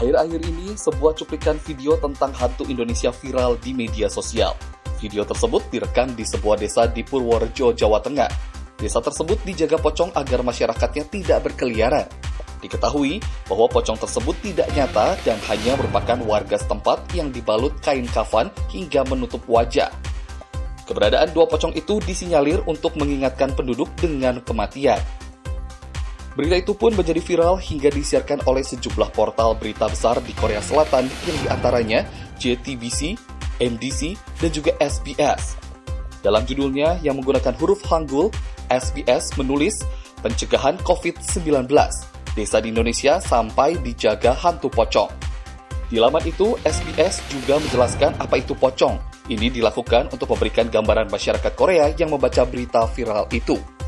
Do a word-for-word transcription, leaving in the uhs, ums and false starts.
Akhir-akhir ini, sebuah cuplikan video tentang hantu Indonesia viral di media sosial. Video tersebut direkam di sebuah desa di Purworejo, Jawa Tengah. Desa tersebut dijaga pocong agar masyarakatnya tidak berkeliaran. Diketahui bahwa pocong tersebut tidak nyata dan hanya merupakan warga setempat yang dibalut kain kafan hingga menutup wajah. Keberadaan dua pocong itu disinyalir untuk mengingatkan penduduk dengan kematian. Berita itu pun menjadi viral hingga disiarkan oleh sejumlah portal berita besar di Korea Selatan yang diantaranya J T B C, M B C, dan juga S B S. Dalam judulnya yang menggunakan huruf Hangul, S B S menulis pencegahan covid sembilan belas, desa di Indonesia sampai dijaga hantu pocong. Di laman itu, S B S juga menjelaskan apa itu pocong. Ini dilakukan untuk memberikan gambaran masyarakat Korea yang membaca berita viral itu.